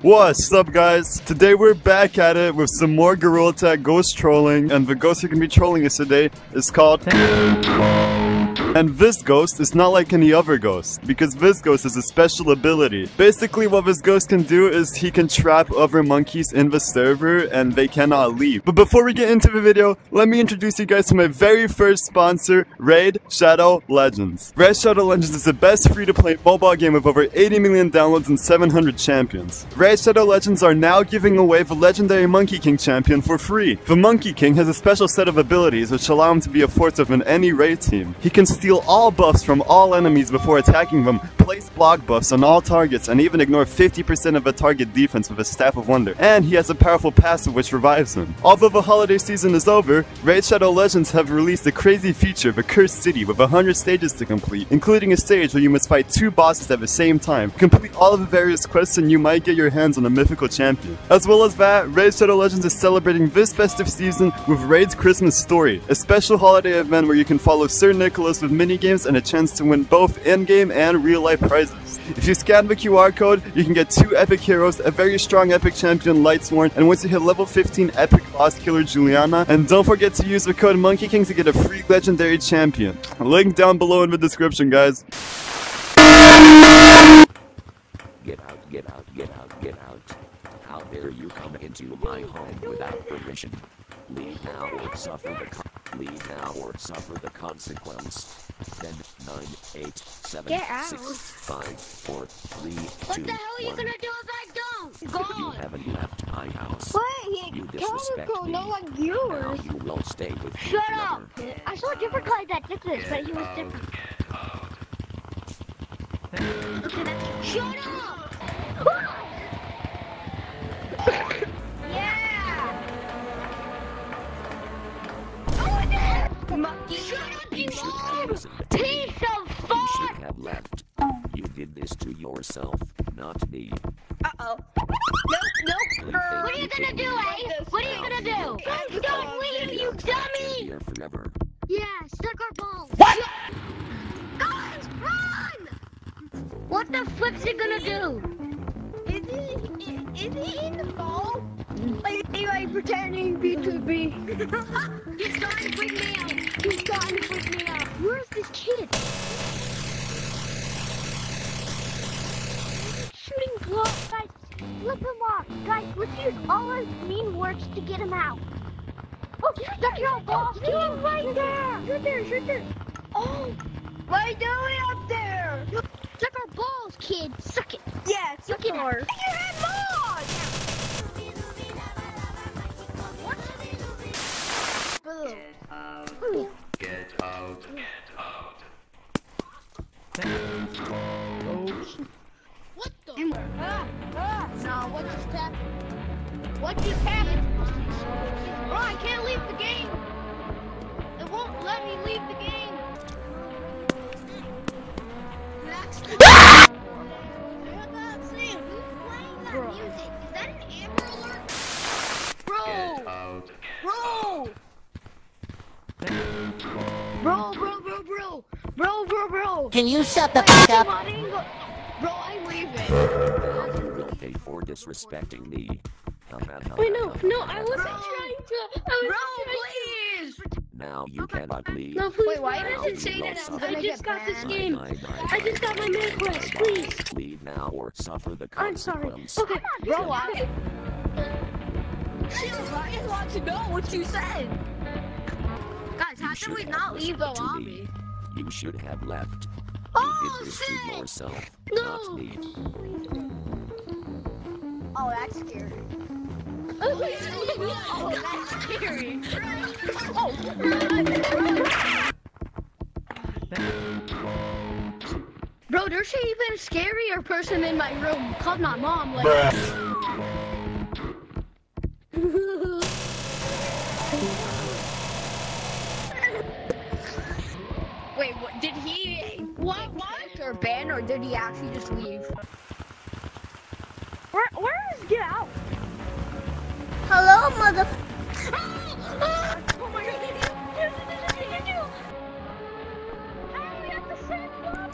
What's up, guys? Today we're back at it with some more Gorilla Tag ghost trolling, and the ghost who can be trolling us today is called Get Out. And this ghost is not like any other ghost, because this ghost has a special ability. Basically what this ghost can do is he can trap other monkeys in the server and they cannot leave. But before we get into the video, let me introduce you guys to my very first sponsor, Raid Shadow Legends. Raid Shadow Legends is the best free-to-play mobile game with over 80 million downloads and 700 champions. Raid Shadow Legends are now giving away the legendary Monkey King champion for free. The Monkey King has a special set of abilities which allow him to be a force in any raid team. He can steal all buffs from all enemies before attacking them, place block buffs on all targets, and even ignore 50% of the target defense with his Staff of Wonder. And he has a powerful passive which revives him. Although the holiday season is over, Raid Shadow Legends have released a crazy feature, the Cursed City, with 100 stages to complete, including a stage where you must fight two bosses at the same time, complete all of the various quests, and you might get your hands on a mythical champion. As well as that, Raid Shadow Legends is celebrating this festive season with Raid's Christmas Story, a special holiday event where you can follow Sir Nicholas with minigames and a chance to win both in-game and real-life prizes. If you scan the QR code, you can get two epic heroes, a very strong epic champion Lightsworn, and once you hit level 15 epic boss killer Juliana, and don't forget to use the code MonkeyKing to get a free legendary champion. Link down below in the description, guys. Get out, get out, get out, get out. How dare you come into my home without permission? Leave now or suffer the consequence. 10, 9, 8, 7, 6, 5, 4, 3, 2, 1. What the hell are you gonna do if I don't? Go! You haven't left my house. Wait, you disrespect me. No, like yours. Now you will stay with me. Shut up! I saw a different guy that did this, but he was different. Shut up! Left. You did this to yourself, not me. Uh-oh. Nope. What are you gonna do, eh? What are you gonna do? Don't leave, you dummy! Yeah, suck our balls. What? Guys, run! What the flip's it gonna do? Is he in the ball? Like pretending to be. He's starting to freak me out. He's starting to freak me out. Where's this kid? Guys, flip him off. Guys, let's use all our mean words to get him out. Oh, that's your ball. Do him right there. Shoot there, shoot there. Oh, what are you doing up there? Suck our balls, kid. Suck it. Yeah, suck it hard. Get your head on. What? Get out. Get out. Get out. Get out. What the? No, what just happened? What just happened? Bro, I can't leave the game. It won't let me leave the game. That's who's playing that music? Is that an Amber Alert? Bro. Can you shut the fuck up? Bro, I'm leaving. You will pay for disrespecting me. Wait, no, I wasn't trying to. Bro, please. Now you cannot leave. No, please. Wait, why does it say that? I just got this game. I just got my main quest. Please. Leave now or suffer the consequence. I'm sorry. Okay, bro, I want to know what you said. Guys, how should we not leave the lobby? You should have left. Oh, shit! Yourself, no! Oh, that's scary. Oh, that's scary. Bro, there's even a scarier person in my room called my mom. Like. Wait, what? Did he... What? Or ban, or did he actually just leave? Where is Get Out? Hello, mother. Oh my God! How we got the same one?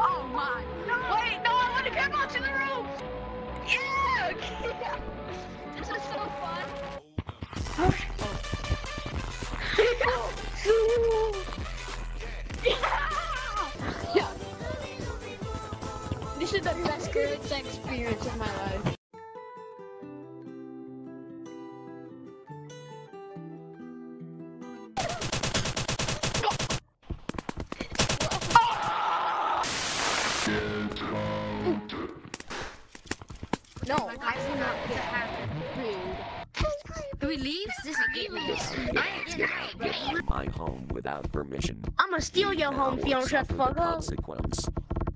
Oh my. to come on to the roof! Yeah! Yeah. This is so fun! Oh, yeah. Yeah. This is the best Gorilla Tag experience of my life. No, I will not get happy. Do we leave? Is this a game? My home without permission. I'ma steal your home if you don't shut the fuck up.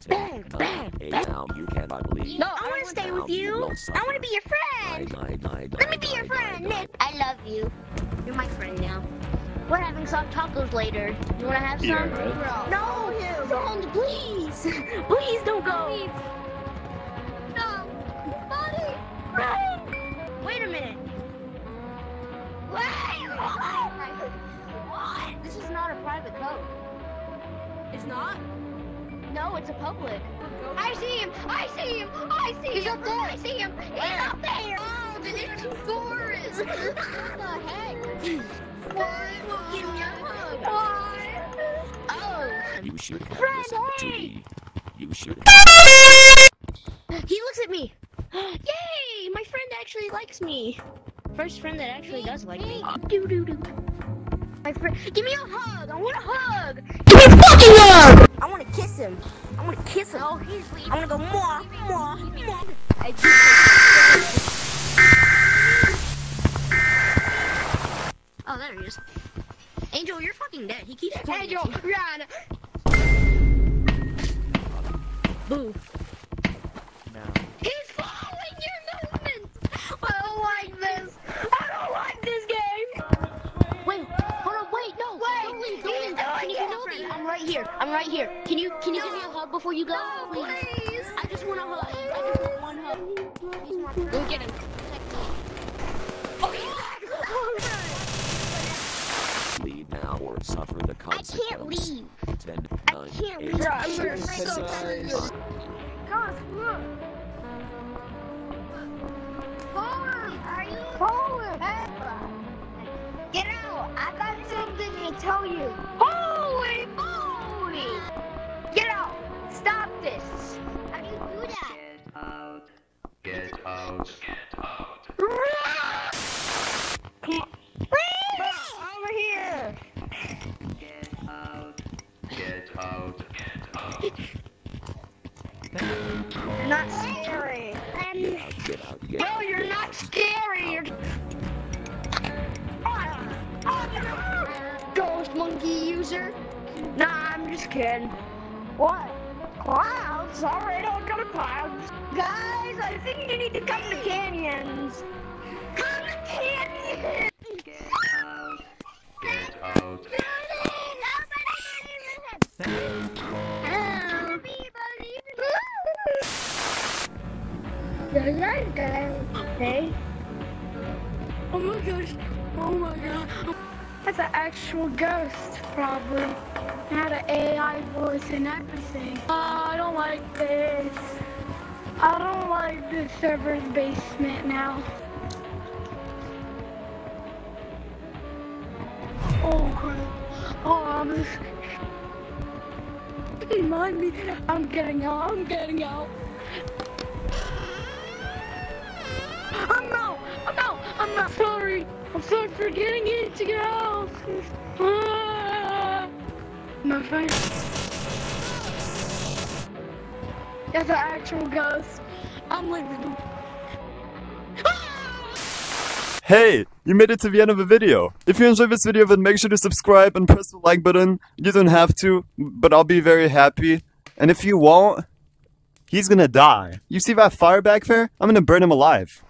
Bang, bang, bang. Now you cannot leave. No, I wanna stay with you. I wanna be your friend. Let me be your friend, Nick. I love you. You're my friend now. We're having soft tacos later. You wanna have some? Yeah, right? No, don't, please. Please don't go. Please. Wait a minute. Wait! What? This is not a private code. It's not? No, it's a public. I see him! I see him! I see him! He's up there! I see him! He's up there! Oh, the little forest! What the heck? Why? Give me a hug! Why? Oh! You should have listened to me. You should have. He looks at me! Yay! My friend actually likes me. First friend that actually does like me. Doo doo doo. My friend, give me a hug. I want a hug. Give me a fucking hug. I want to kiss him. I want to kiss him. Oh, he's leaving. I want to go more. I just... Oh, there he is. Angel, you're fucking dead. He keeps. Angel, run. Boo. I'm right here. Can you give me a hug before you go? No, please. I just want a hug. I just want one hug. Go get him. Oh, leave now or suffer the consequences. I can't leave. 10, 9, I can't leave. I'm gonna so bad. Guys, look. Forward. Are you forward? Get out. I got something to tell you. Holy fuck! Get out! Stop this! How do you do that? Get out! Get out! Get out! Come on! Over here! Get out! Get out! Get out! Get out! Not scary! Get out! Get out! Get out! No, you're not scary! You're... Ghost monkey user! Nah, I'm just kidding. What? Clouds? Alright, I'll go to clouds. Guys, I think you need to come to canyons. Come to canyons! Get out. Get out. Get out. Okay. Oh my gosh. Oh my god. That's an actual ghost, probably. I had an AI voice and everything. I don't like this. I don't like this server's basement now. Oh crap. Oh, I'm just... Remind me. I'm getting out. I'm getting out. I'm out. I'm out. I'm not sorry. I'm sorry for getting it to get out. My friend. That's an actual ghost. I'm leaving. Hey, you made it to the end of the video. If you enjoyed this video, then make sure to subscribe and press the like button. You don't have to, but I'll be very happy. And if you won't, he's gonna die. You see that fire back there? I'm gonna burn him alive.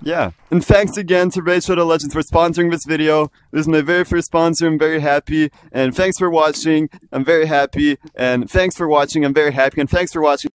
Yeah. And thanks again to Raid Shadow Legends for sponsoring this video. This is my very first sponsor. I'm very happy. And thanks for watching. I'm very happy. And thanks for watching. I'm very happy. And thanks for watching.